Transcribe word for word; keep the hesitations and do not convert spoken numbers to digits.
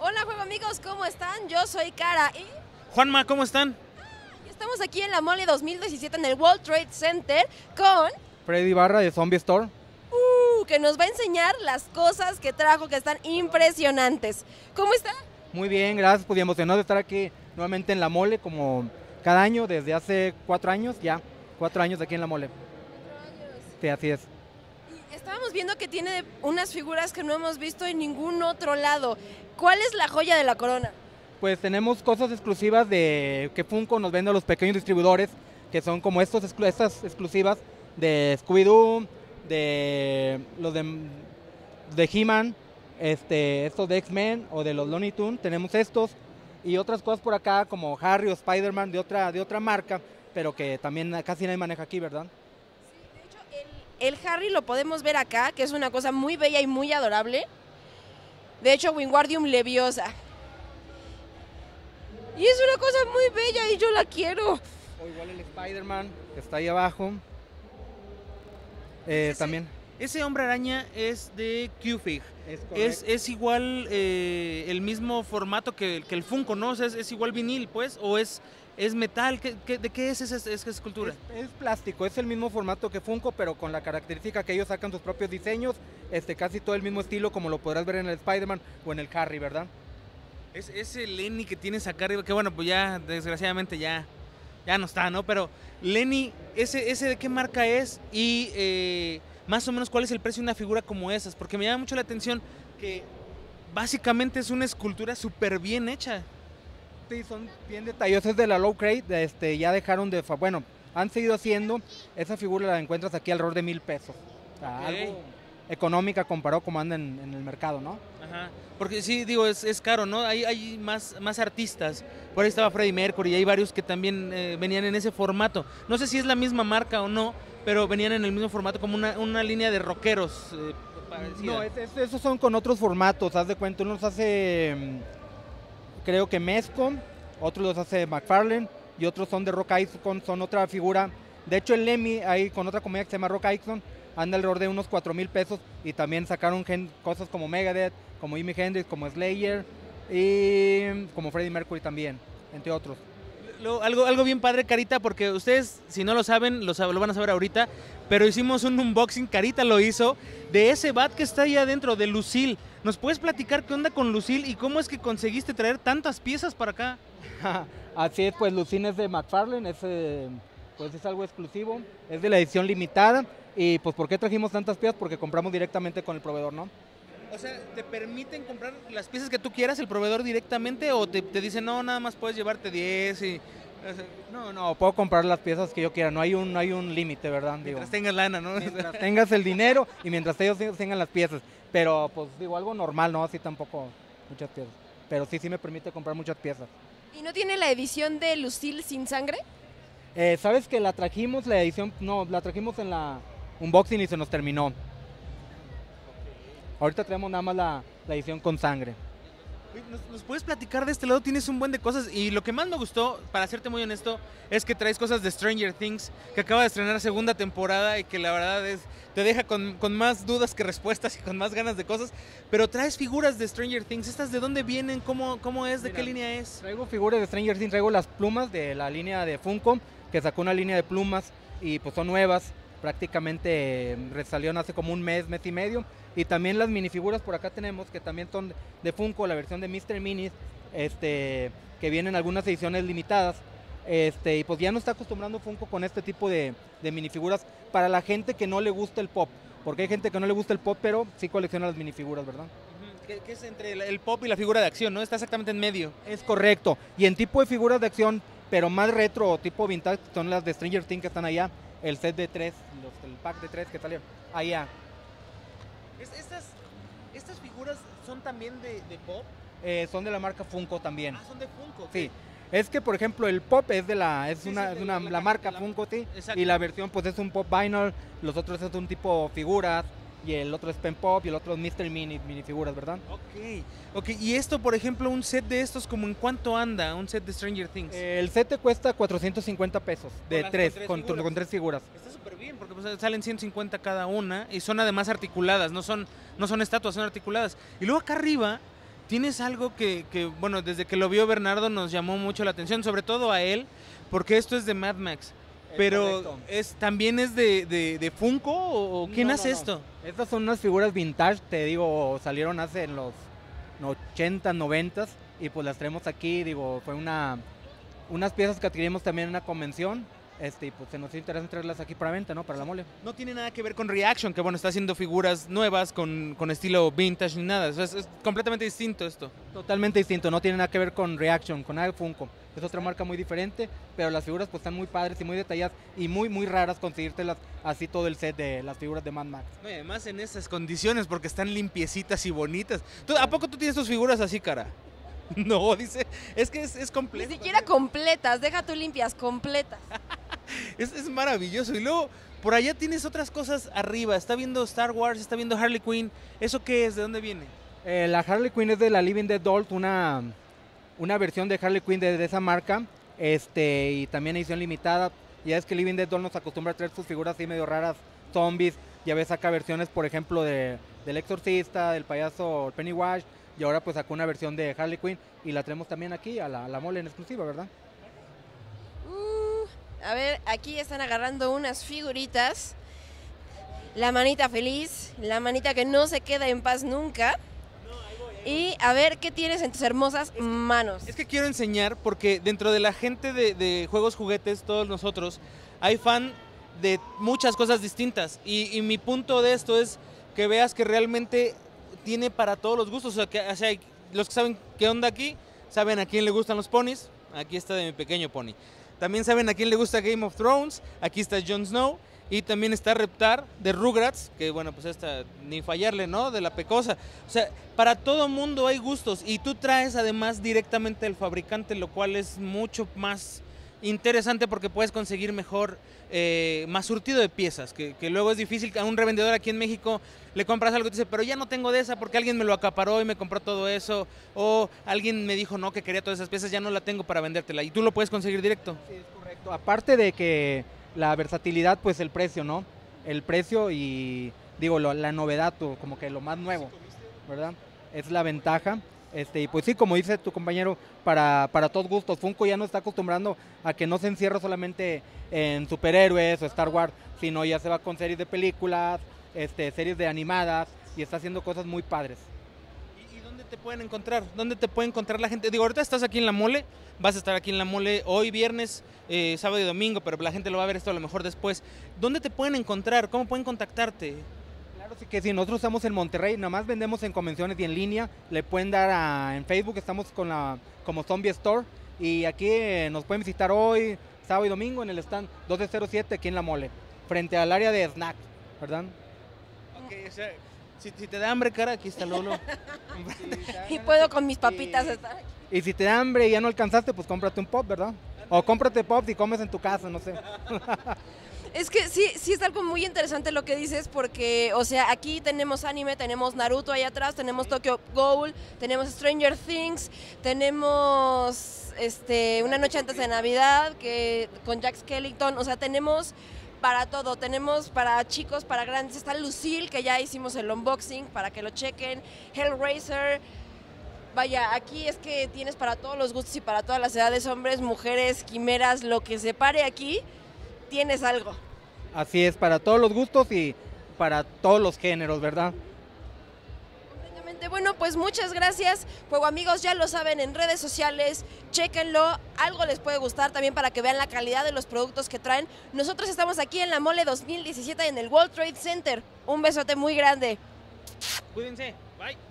Hola Juego Amigos, ¿cómo están? Yo soy Cara y... Juanma, ¿cómo están? Ah, estamos aquí en La Mole dos mil diecisiete en el World Trade Center con... Freddy Barra de Zombie Store. Uh, que nos va a enseñar las cosas que trajo que están impresionantes. ¿Cómo está? Muy bien, gracias. Pues emocionado de estar aquí nuevamente en La Mole como cada año, desde hace cuatro años ya. Cuatro años aquí en La Mole. Cuatro años. Sí, así es. Estábamos viendo que tiene unas figuras que no hemos visto en ningún otro lado. ¿Cuál es la joya de la corona? Pues tenemos cosas exclusivas de que Funko nos vende a los pequeños distribuidores, que son como estos, estas exclusivas de Scooby-Doo, de los de, de He-Man, este, estos de X-Men o de los Looney Tunes. Tenemos estos y otras cosas por acá como Harry o Spider-Man de otra, de otra marca, pero que también casi nadie maneja aquí, ¿verdad? El Harry lo podemos ver acá, que es una cosa muy bella y muy adorable. De hecho, Wingardium Leviosa. Y es una cosa muy bella y yo la quiero. O igual el Spider-Man, que está ahí abajo. Eh, ese, también. Ese hombre araña es de QFig. Es, es, es igual eh, el mismo formato que, que el Funko, ¿no? O sea, es, es igual vinil, pues, o es... ¿Es metal? ¿Qué, qué, ¿De qué es esa, esa escultura? Es, es plástico, es el mismo formato que Funko, pero con la característica que ellos sacan sus propios diseños, este, casi todo el mismo estilo, como lo podrás ver en el Spider-Man o en el Harry, ¿verdad? Es, ese Lenny que tienes acá arriba, que bueno, pues ya, desgraciadamente ya, ya no está, ¿no? Pero Lenny, ¿ese, ese de qué marca es? Y eh, más o menos, ¿cuál es el precio de una figura como esas? Porque me llama mucho la atención que básicamente es una escultura súper bien hecha. Sí, son bien detallosos de la Low Grade, este, ya dejaron de, bueno, han seguido haciendo, esa figura la encuentras aquí alrededor de mil pesos, o sea, okay. Algo económica comparado como anda en, en el mercado, ¿no? Ajá, porque sí, digo, es, es caro, ¿no? Hay, hay más, más artistas, por ahí estaba Freddie Mercury y hay varios que también eh, venían en ese formato, no sé si es la misma marca o no, pero venían en el mismo formato como una, una línea de rockeros. Eh, no, es, es, esos son con otros formatos, haz de cuenta, uno los hace... Creo que Mezco, otros los hace McFarlane y otros son de Rock Icon, son otra figura. De hecho el Lemmy, ahí con otra comedia que se llama Rock Icon, anda alrededor de unos cuatro mil pesos y también sacaron cosas como Megadeth, como Jimi Hendrix, como Slayer y como Freddie Mercury también, entre otros. Lo, algo, algo bien padre, Carita, porque ustedes, si no lo saben, lo, lo van a saber ahorita, pero hicimos un unboxing, Carita lo hizo, de ese bat que está ahí adentro, de Lucille. ¿Nos puedes platicar qué onda con Lucille y cómo es que conseguiste traer tantas piezas para acá? Así es, pues Lucille es de McFarlane, es, eh, pues es algo exclusivo, es de la edición limitada y pues ¿por qué trajimos tantas piezas? Porque compramos directamente con el proveedor, ¿no? O sea, ¿te permiten comprar las piezas que tú quieras, el proveedor directamente? ¿O te, te dicen, no, nada más puedes llevarte diez y...? O sea, no, no, puedo comprar las piezas que yo quiera, no hay un, no hay un límite, ¿verdad? Mientras digo, tengas lana, ¿no? Mientras tengas el dinero y mientras ellos tengan las piezas. Pero, pues, digo, algo normal, ¿no? Así tampoco muchas piezas. Pero sí, sí me permite comprar muchas piezas. ¿Y no tiene la edición de Lucille sin sangre? Eh, ¿Sabes que la trajimos, la edición, no, la trajimos en la unboxing y se nos terminó? Ahorita traemos nada más la, la edición con sangre. Nos, nos puedes platicar de este lado, tienes un buen de cosas y lo que más me gustó, para serte muy honesto, es que traes cosas de Stranger Things, que acaba de estrenar segunda temporada y que la verdad es, te deja con, con más dudas que respuestas y con más ganas de cosas, pero traes figuras de Stranger Things, ¿estas de dónde vienen? ¿Cómo, cómo es? ¿De Mira, qué línea es? Traigo figuras de Stranger Things, traigo las plumas de la línea de Funko, que sacó una línea de plumas y pues son nuevas. Prácticamente resalieron hace como un mes, mes y medio. Y también las minifiguras por acá tenemos, que también son de Funko, la versión de mister Minis, este, que vienen algunas ediciones limitadas. Este, y pues ya no está acostumbrando Funko con este tipo de, de minifiguras para la gente que no le gusta el pop. Porque hay gente que no le gusta el pop, pero sí colecciona las minifiguras, ¿verdad? Que, que es entre el pop y la figura de acción, ¿no? Está exactamente en medio. Es correcto. Y en tipo de figuras de acción, pero más retro o tipo vintage, son las de Stranger Things que están allá. El set de tres, los, el pack de tres que salieron allá. Es, estas, ¿Estas figuras son también de, de pop? Eh, son de la marca Funko también. Ah, son de Funko. Okay. Sí, es que por ejemplo el pop es de la es sí, una, sí, es de una la, la marca la, Funko, sí. Exacto. Y la versión pues es un pop vinyl, los otros es un tipo figuras, y el otro es pen pop y el otro es mister Mini, minifiguras, ¿verdad? Ok, ok. Y esto, por ejemplo, un set de estos, ¿como en cuánto anda un set de Stranger Things? Eh, el set te cuesta cuatrocientos cincuenta pesos, de tres, con, con, con tres figuras. Está súper bien, porque pues, salen ciento cincuenta cada una y son además articuladas, no son, no son estatuas, son articuladas. Y luego acá arriba tienes algo que, que, bueno, desde que lo vio Bernardo nos llamó mucho la atención, sobre todo a él, porque esto es de Mad Max. Pero es, también es de, de, de Funko, ¿o quién no, hace no, no. esto? Estas son unas figuras vintage, te digo, salieron hace en los ochentas, noventas y pues las traemos aquí, digo, fue una unas piezas que adquirimos también en una convención. Este, y pues se nos interesa traerlas aquí para venta, ¿no? Para la mole. No tiene nada que ver con Reaction, que bueno, está haciendo figuras nuevas con, con estilo vintage ni nada. O sea, es, es completamente distinto esto. Totalmente distinto, no tiene nada que ver con Reaction, con nada de Funko. Es otra marca muy diferente, pero las figuras pues están muy padres y muy detalladas y muy muy raras conseguírtelas así todo el set de las figuras de Mad Max. No, y además en esas condiciones porque están limpiecitas y bonitas. ¿Tú, ¿A poco tú tienes tus figuras así, cara? No, dice, es que es, es completo. Ni siquiera completas, deja tú limpias, completas. Es, es maravilloso. Y luego, por allá tienes otras cosas arriba. Está viendo Star Wars, está viendo Harley Quinn. ¿Eso qué es? ¿De dónde viene? Eh, la Harley Quinn es de la Living Dead Doll, una, una versión de Harley Quinn de, de esa marca. Este, y también edición limitada. Ya es que Living Dead Doll nos acostumbra a traer sus figuras así medio raras, zombies. Ya ves, saca versiones, por ejemplo, de, del exorcista, del payaso Pennywise. Y ahora pues sacó una versión de Harley Quinn y la traemos también aquí a la, a la mole en exclusiva, ¿verdad? A ver, aquí están agarrando unas figuritas. La manita feliz, la manita que no se queda en paz nunca. No, ahí voy, ahí voy. Y a ver, ¿qué tienes en tus hermosas es que, manos? Es que quiero enseñar, porque dentro de la gente de, de Juegos Juguetes, todos nosotros, hay fan de muchas cosas distintas. Y, y mi punto de esto es que veas que realmente tiene para todos los gustos. O sea, que, o sea, los que saben qué onda aquí, saben a quién le gustan los ponis. Aquí está de mi pequeño pony. También saben a quién le gusta Game of Thrones, aquí está Jon Snow y también está Reptar de Rugrats, que bueno, pues esta, ni fallarle, ¿no? De la pecosa. O sea, para todo mundo hay gustos y tú traes además directamente del fabricante, lo cual es mucho más interesante porque puedes conseguir mejor, eh, más surtido de piezas, que, que luego es difícil. A un revendedor aquí en México le compras algo y te dice, pero ya no tengo de esa porque alguien me lo acaparó y me compró todo eso, o alguien me dijo no, que quería todas esas piezas, ya no la tengo para vendértela, y tú lo puedes conseguir directo. Sí, es correcto. Aparte de que la versatilidad, pues el precio, ¿no? El precio y, digo, lo, la novedad, tú, como que lo más nuevo, ¿verdad? Es la ventaja. Este, y pues sí, como dice tu compañero, para, para todos gustos. Funko ya nos está acostumbrando a que no se encierra solamente en superhéroes o Star Wars, sino ya se va con series de películas, este, series de animadas, y está haciendo cosas muy padres. ¿Y, y dónde te pueden encontrar? ¿Dónde te puede encontrar la gente? Digo, ahorita estás aquí en La Mole, vas a estar aquí en La Mole hoy viernes, eh, sábado y domingo, pero la gente lo va a ver esto a lo mejor después. ¿Dónde te pueden encontrar? ¿Cómo pueden contactarte? Así que si nosotros estamos en Monterrey, nada más vendemos en convenciones y en línea, le pueden dar a, en Facebook, estamos con la como Zombie Store, y aquí eh, nos pueden visitar hoy, sábado y domingo, en el stand doce cero siete aquí en La Mole, frente al área de snack, ¿verdad? Okay, o sea, si, si te da hambre, cara, aquí está Lolo. Y puedo con mis papitas y, estar aquí. Y si te da hambre y ya no alcanzaste, pues cómprate un pop, ¿verdad? O cómprate pop y comes en tu casa, no sé. Es que sí, sí es algo muy interesante lo que dices, porque, o sea, aquí tenemos anime, tenemos Naruto ahí atrás, tenemos Tokyo Ghoul, tenemos Stranger Things, tenemos este, Una Noche Antes de Navidad que, con Jack Skellington, o sea, tenemos para todo, tenemos para chicos, para grandes, está Lucille, que ya hicimos el unboxing, para que lo chequen, Hellraiser, vaya, aquí es que tienes para todos los gustos y para todas las edades, hombres, mujeres, quimeras, lo que se pare aquí, tienes algo. Así es, para todos los gustos y para todos los géneros, ¿verdad? Completamente. Bueno, pues muchas gracias. Juego amigos, ya lo saben, en redes sociales, chéquenlo, algo les puede gustar también para que vean la calidad de los productos que traen. Nosotros estamos aquí en La Mole dos mil diecisiete en el World Trade Center. Un besote muy grande. Cuídense. Bye.